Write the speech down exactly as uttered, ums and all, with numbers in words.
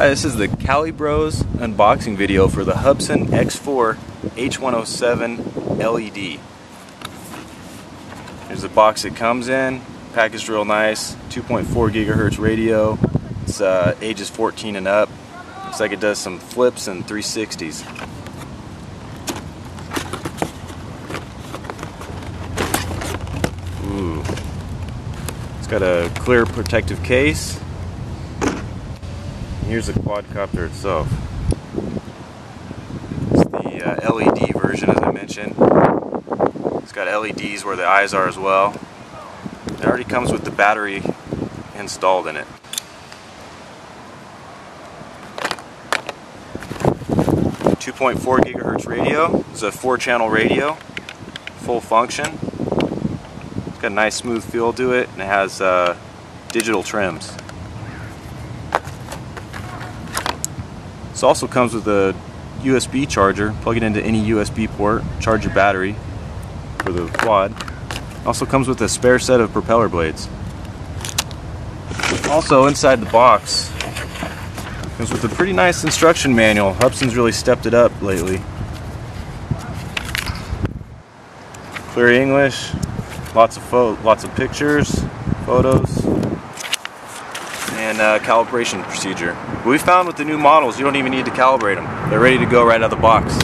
Hi, this is the Cali-Bros unboxing video for the Hubsan X four H one oh seven L E D. Here's the box it comes in, packaged real nice, two point four gigahertz radio. It's uh, ages fourteen and up. Looks like it does some flips and three sixties. Ooh. It's got a clear protective case. Here's the quadcopter itself. It's the uh, L E D version, as I mentioned. It's got L E Ds where the eyes are as well. It already comes with the battery installed in it. two point four gigahertz radio. It's a four-channel radio, full function. It's got a nice smooth feel to it, and it has uh, digital trims. This also comes with a U S B charger. Plug it into any U S B port, charge your battery for the quad. Also comes with a spare set of propeller blades. Also inside the box comes with a pretty nice instruction manual. Hubsan's really stepped it up lately. Clear English, lots of lots of pictures, photos, and uh, calibration procedure. We found with the new models, you don't even need to calibrate them. They're ready to go right out of the box.